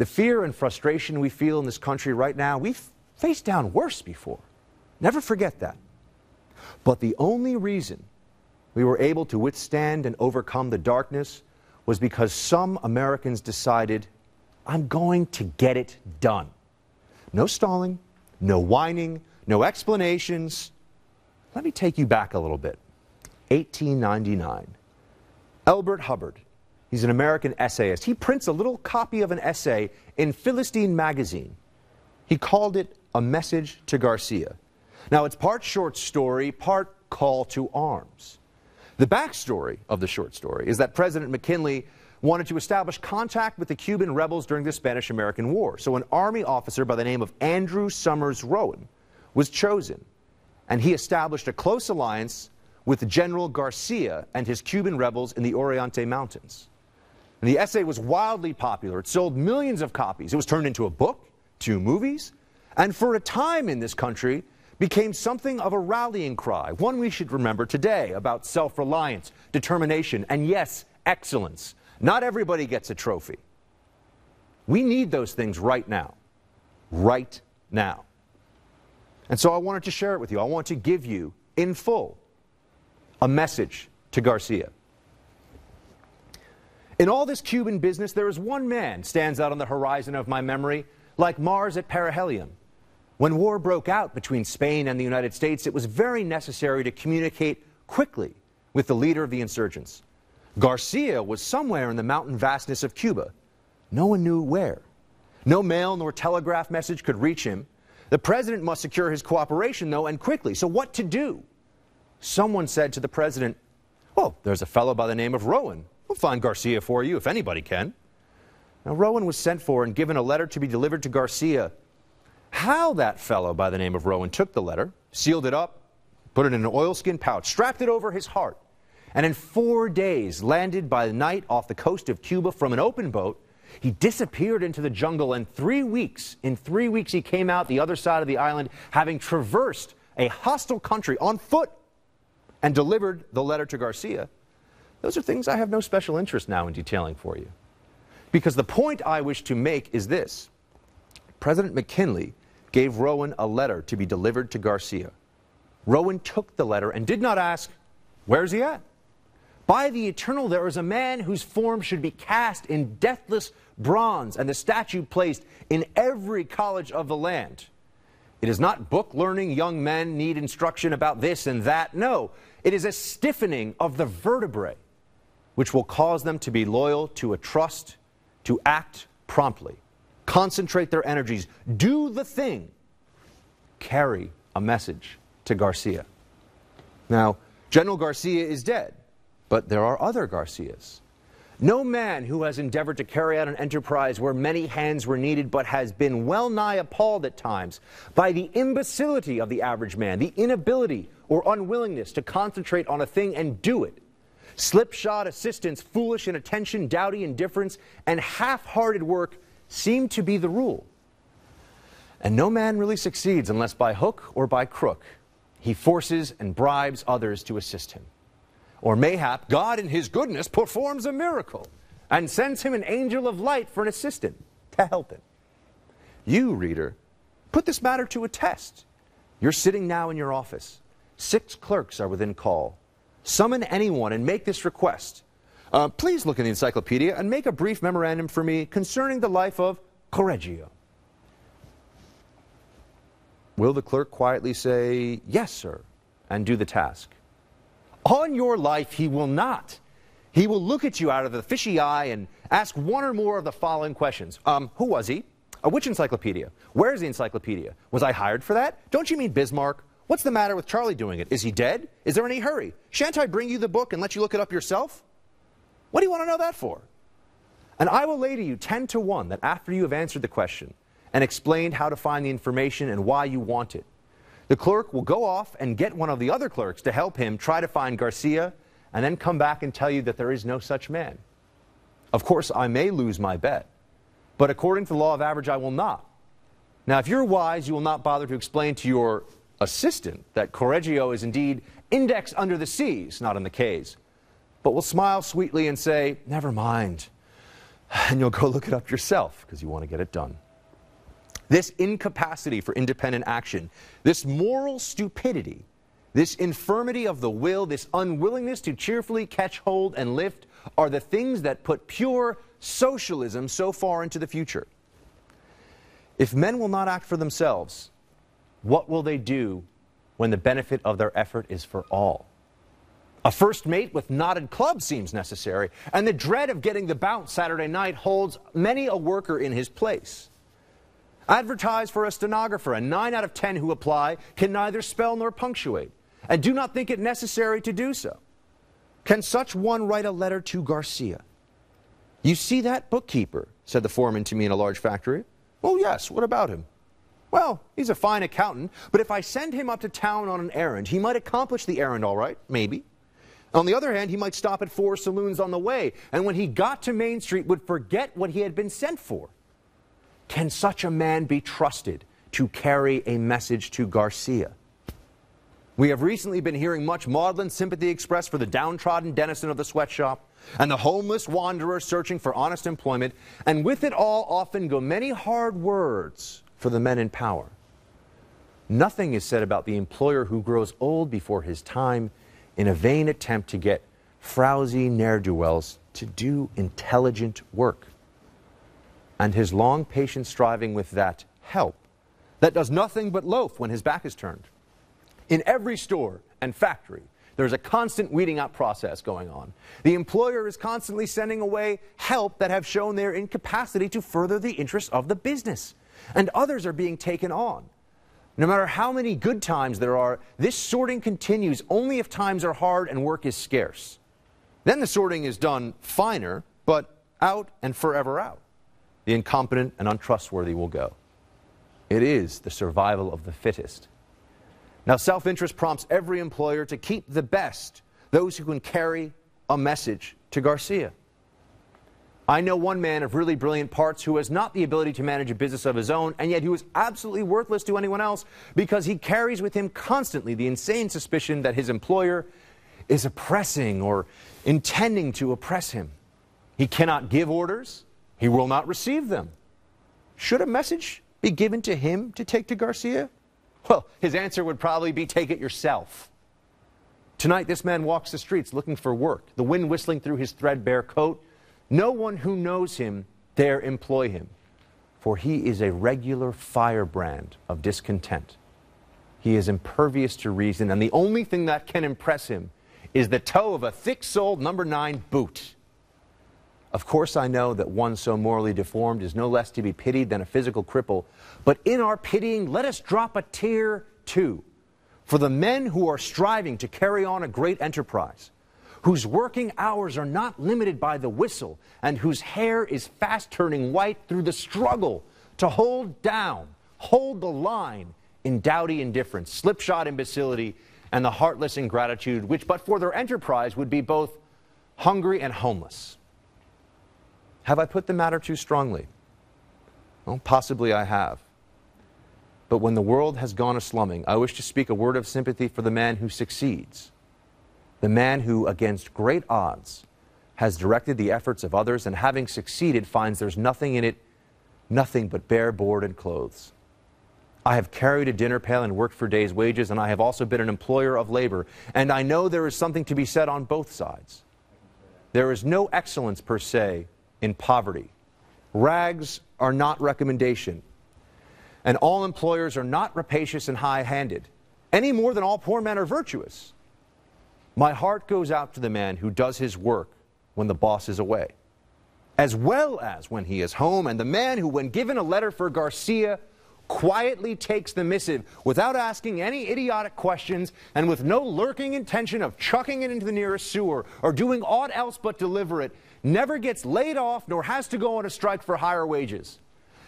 The fear and frustration we feel in this country right now, we've faced down worse before. Never forget that. But the only reason we were able to withstand and overcome the darkness was because some Americans decided, I'm going to get it done. No stalling, no whining, no explanations. Let me take you back a little bit. 1899. Albert Hubbard, he's an American essayist. He prints a little copy of an essay in Philistine magazine. He called it A Message to Garcia. Now, it's part short story, part call to arms. The backstory of the short story is that President McKinley wanted to establish contact with the Cuban rebels during the Spanish-American War. So an army officer by the name of Andrew Summers Rowan was chosen, and he established a close alliance with General Garcia and his Cuban rebels in the Oriente Mountains. And the essay was wildly popular. It sold millions of copies. It was turned into a book, 2 movies, and for a time in this country became something of a rallying cry, one we should remember today, about self-reliance, determination, and yes, excellence. Not everybody gets a trophy. We need those things right now. Right now. And so I wanted to share it with you. I want to give you, in full, a message to Garcia. In all this Cuban business, there is one man stands out on the horizon of my memory, like Mars at perihelion. When war broke out between Spain and the United States, it was very necessary to communicate quickly with the leader of the insurgents. Garcia was somewhere in the mountain vastness of Cuba. No one knew where. No mail nor telegraph message could reach him. The president must secure his cooperation, though, and quickly. So what to do? Someone said to the president, well, there's a fellow by the name of Rowan. We'll find Garcia for you if anybody can. Now, Rowan was sent for and given a letter to be delivered to Garcia. How that fellow by the name of Rowan took the letter, sealed it up, put it in an oilskin pouch, strapped it over his heart, and in 4 days landed by night off the coast of Cuba from an open boat. He disappeared into the jungle, and in three weeks he came out the other side of the island, having traversed a hostile country on foot, and delivered the letter to Garcia. Those are things I have no special interest now in detailing for you, because the point I wish to make is this. President McKinley gave Rowan a letter to be delivered to Garcia. Rowan took the letter and did not ask, where's he at? By the Eternal, there is a man whose form should be cast in deathless bronze and the statue placed in every college of the land. It is not book-learning young men need instruction about this and that. No, it is a stiffening of the vertebrae, which will cause them to be loyal to a trust, to act promptly, concentrate their energies, do the thing, carry a message to Garcia. Now, General Garcia is dead, but there are other Garcias. No man who has endeavored to carry out an enterprise where many hands were needed but has been well nigh appalled at times by the imbecility of the average man, the inability or unwillingness to concentrate on a thing and do it. Slipshod assistance, foolish inattention, dowdy indifference, and half-hearted work seem to be the rule. And no man really succeeds unless by hook or by crook he forces and bribes others to assist him. Or mayhap God in his goodness performs a miracle and sends him an angel of light for an assistant to help him. You, reader, put this matter to a test. You're sitting now in your office. 6 clerks are within call. Summon anyone and make this request. Please look in the encyclopedia and make a brief memorandum for me concerning the life of Correggio. Will the clerk quietly say, yes, sir, and do the task? On your life, he will not. He will look at you out of the fishy eye and ask one or more of the following questions. Who was he? Which encyclopedia? Where is the encyclopedia? Was I hired for that? Don't you mean Bismarck? What's the matter with Charlie doing it? Is he dead? Is there any hurry? Shan't I bring you the book and let you look it up yourself? What do you want to know that for? And I will lay to you 10 to 1 that after you have answered the question and explained how to find the information and why you want it, the clerk will go off and get one of the other clerks to help him try to find Garcia and then come back and tell you that there is no such man. Of course, I may lose my bet, but according to the law of average, I will not. Now, if you're wise, you will not bother to explain to your assistant that Correggio is indeed indexed under the C's, not in the K's, but will smile sweetly and say, never mind. and you'll go look it up yourself because you want to get it done. This incapacity for independent action, this moral stupidity, this infirmity of the will, this unwillingness to cheerfully catch hold and lift are the things that put pure socialism so far into the future. If men will not act for themselves, what will they do when the benefit of their effort is for all? A first mate with knotted club seems necessary, and the dread of getting the bounce Saturday night holds many a worker in his place. Advertise for a stenographer, and 9 out of 10 who apply can neither spell nor punctuate, and do not think it necessary to do so. Can such one write a letter to Garcia? "You see that bookkeeper," said the foreman to me in a large factory. "Oh, yes, what about him?" "Well, he's a fine accountant, but if I send him up to town on an errand, he might accomplish the errand all right, maybe. On the other hand, he might stop at 4 saloons on the way, and when he got to Main Street would forget what he had been sent for." Can such a man be trusted to carry a message to Garcia? We have recently been hearing much maudlin sympathy expressed for the downtrodden denizen of the sweatshop and the homeless wanderer searching for honest employment, and with it all often go many hard words for the men in power. Nothing is said about the employer who grows old before his time in a vain attempt to get frowsy ne'er-do-wells to do intelligent work. And his long patient striving with that help that does nothing but loaf when his back is turned. In every store and factory, there's a constant weeding out process going on. The employer is constantly sending away help that have shown their incapacity to further the interests of the business, and others are being taken on. No matter how many good times there are, this sorting continues only if times are hard and work is scarce. Then the sorting is done finer, but out and forever out. The incompetent and untrustworthy will go. It is the survival of the fittest. Now, self-interest prompts every employer to keep the best, those who can carry a message to Garcia. I know one man of really brilliant parts who has not the ability to manage a business of his own, and yet who is absolutely worthless to anyone else because he carries with him constantly the insane suspicion that his employer is oppressing or intending to oppress him. He cannot give orders. He will not receive them. Should a message be given to him to take to Garcia? Well, his answer would probably be, "Take it yourself." Tonight, this man walks the streets looking for work, the wind whistling through his threadbare coat. No one who knows him dare employ him, for he is a regular firebrand of discontent. He is impervious to reason, and the only thing that can impress him is the toe of a thick-soled number 9 boot. Of course, I know that one so morally deformed is no less to be pitied than a physical cripple, but in our pitying, let us drop a tear, too, for the men who are striving to carry on a great enterprise, whose working hours are not limited by the whistle, and whose hair is fast turning white through the struggle to hold down, hold the line in dowdy indifference, slipshod imbecility, and the heartless ingratitude, which, but for their enterprise, would be both hungry and homeless. Have I put the matter too strongly? Well, possibly I have. But when the world has gone a-slumming, I wish to speak a word of sympathy for the man who succeeds, the man who, against great odds, has directed the efforts of others and, having succeeded, finds there's nothing in it, nothing but bare board and clothes. I have carried a dinner pail and worked for days' wages, and I have also been an employer of labor, and I know there is something to be said on both sides. There is no excellence, per se, in poverty. Rags are not recommendation, and all employers are not rapacious and high-handed, any more than all poor men are virtuous. My heart goes out to the man who does his work when the boss is away, as well as when he is home, and the man who, when given a letter for Garcia, quietly takes the missive without asking any idiotic questions and with no lurking intention of chucking it into the nearest sewer or doing aught else but deliver it, never gets laid off nor has to go on a strike for higher wages.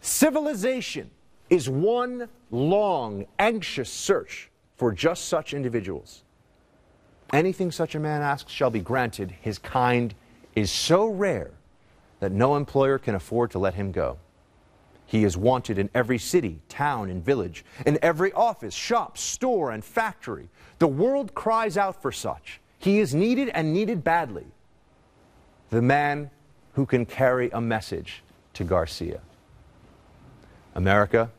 Civilization is one long, anxious search for just such individuals. Anything such a man asks shall be granted. His kind is so rare that no employer can afford to let him go. He is wanted in every city, town, and village, in every office, shop, store, and factory. The world cries out for such. He is needed, and needed badly. The man who can carry a message to Garcia. America,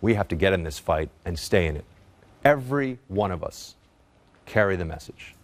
we have to get in this fight and stay in it. Every one of us carry the message.